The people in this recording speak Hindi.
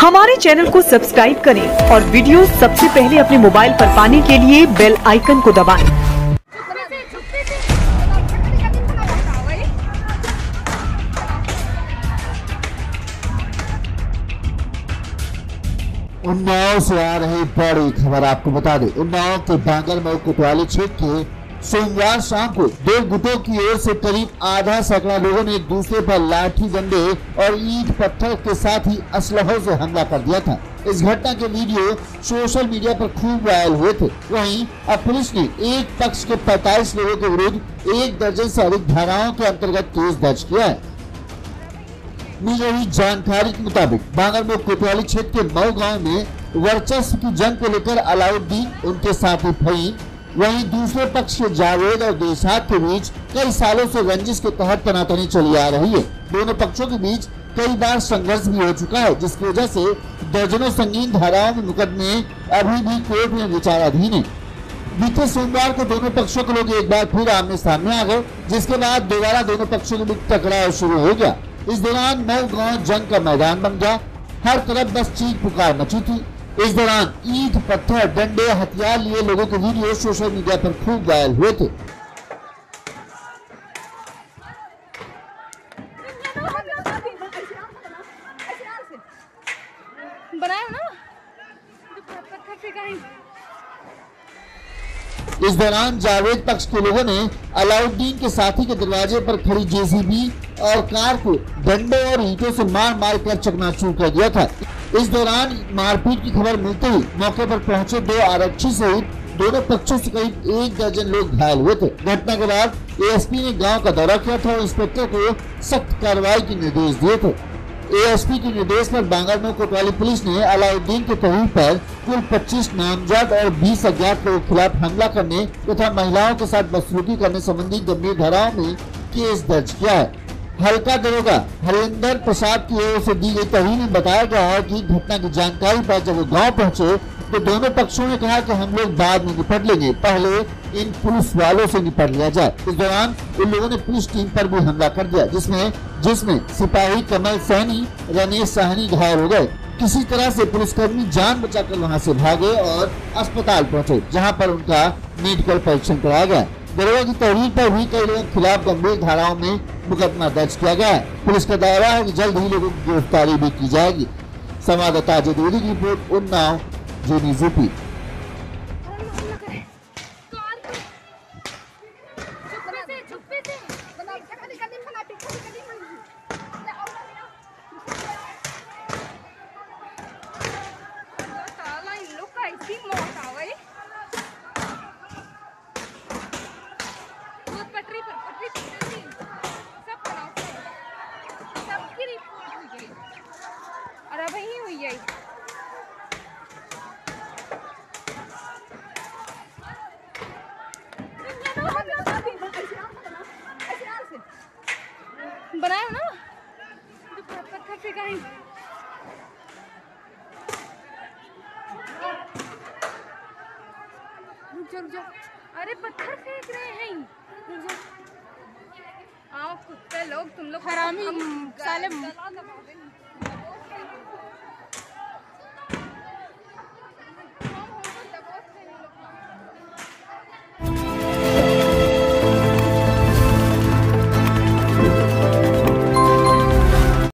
हमारे चैनल को सब्सक्राइब करें और वीडियो सबसे पहले अपने मोबाइल पर पाने के लिए बेल आइकन को दबाएं। उन्नाव से आ रही बड़ी खबर आपको बता दें, उन्नाव के बांगरमऊ कोतवाली क्षेत्र के सोमवार शाम को दो गुटों की ओर से करीब आधा सैकड़ा लोगों ने एक दूसरे पर लाठी डंडे और ईंट पत्थर के साथ ही असलहों से हमला कर दिया था। इस घटना के वीडियो सोशल मीडिया पर खूब वायरल हुए थे। वहीं अब पुलिस ने एक पक्ष के 45 लोगों के विरुद्ध 1 दर्जन से अधिक धाराओं के अंतर्गत केस दर्ज किया है। मिली हुई जानकारी के मुताबिक बांगरमऊ कोतवाली क्षेत्र के मऊ गांव में वर्चस्व की जंग को लेकर अलाउद्दीन, उनके साथी फहीम, वहीं दूसरे पक्ष के जावेद और देशाद के बीच कई सालों से रंजिश के तहत तनातनी चली आ रही है। दोनों पक्षों के बीच कई बार संघर्ष भी हो चुका है, जिसकी वजह से दर्जनों संगीन धाराओं के मुकदमे अभी भी कोर्ट में विचाराधीन है। बीते सोमवार को दोनों पक्षों के लोग एक बार फिर आमने सामने आ गए, जिसके बाद दोबारा दोनों पक्षों के बीच टकराव शुरू हो गया। इस दौरान मऊ गांव जंग का मैदान बन गया। हर तरफ बस चीख पुकार मची थी। इस दौरान ईंट, पत्थर, डंडे, हथियार लिए लोगों के वीडियो सोशल मीडिया पर खूब वायरल हुए थे। इस दौरान जावेद पक्ष के लोगों ने अलाउद्दीन के साथी के दरवाजे पर खड़ी जेसीबी और कार को डंडों और ईंटों से मार कर चकनाचूर कर दिया था। इस दौरान मारपीट की खबर मिलते ही मौके पर पहुंचे 2 आरक्षी सहित दोनों पक्षों से करीब 1 दर्जन लोग घायल हुए थे। घटना के बाद एएसपी ने गांव का दौरा किया था और इंस्पेक्टर को सख्त कार्रवाई के निर्देश दिए थे। एएसपी के निर्देश पर बांगरमऊ कोतवाली पुलिस ने अलाउद्दीन के तहरीर पर कुल 25 नामजद और 20 अज्ञात लोगों के खिलाफ हमला करने तथा महिलाओं के साथ बदसलूकी करने संबंधी गंभीर धाराओं में केस दर्ज किया है। हल्का दरोगा हलिंदर प्रसाद की ओर से दी गई तहरीर में बताया गया है कि घटना की जानकारी पर जब वो गाँव पहुँचे तो दोनों पक्षों ने कहा कि हम लोग बाद में निपट लेंगे, पहले इन पुलिस वालों से निपट लिया जाए। इस दौरान उन लोगों ने पुलिस टीम पर भी हमला कर दिया, जिसमें सिपाही कमल सैनी, रनेश सहनी घायल हो गए। किसी तरह से पुलिसकर्मी जान बचाकर वहां से भागे और अस्पताल पहुंचे, जहां पर उनका मेडिकल परीक्षण कराया गया। दरोगा की तहरीर पर भी कई लोगों के खिलाफ गंभीर धाराओं में मुकदमा दर्ज किया गया है। पुलिस का दावा है कि जल्द ही लोगों की गिरफ्तारी भी की जाएगी। संवाददाता जेदी की रिपोर्ट, उन्नाव, जेदी। अरे वही हुई है, बनाया ना पत्थर से कहीं। रुक जा, अरे पत्थर फेंक रहे हैं। रुक जा, आओ कुत्ते लोग, तुम लोग हरामी साले।